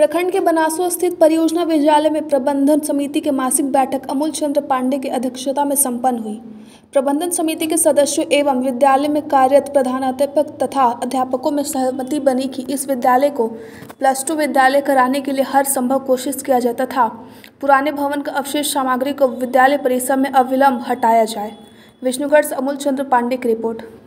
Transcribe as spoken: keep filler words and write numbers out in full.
प्रखंड के बनासो स्थित परियोजना विद्यालय में प्रबंधन समिति के मासिक बैठक अमूल चंद्र पांडेय की अध्यक्षता में संपन्न हुई। प्रबंधन समिति के सदस्यों एवं विद्यालय में कार्यरत प्रधानाध्यापक तथा अध्यापकों में सहमति बनी कि इस विद्यालय को प्लस टू विद्यालय कराने के लिए हर संभव कोशिश किया जाए तथा पुराने भवन का अवशेष सामग्री को विद्यालय परिसर में अविलंब हटाया जाए। विष्णुगढ़ से अमूल चंद्र पांडेय की रिपोर्ट।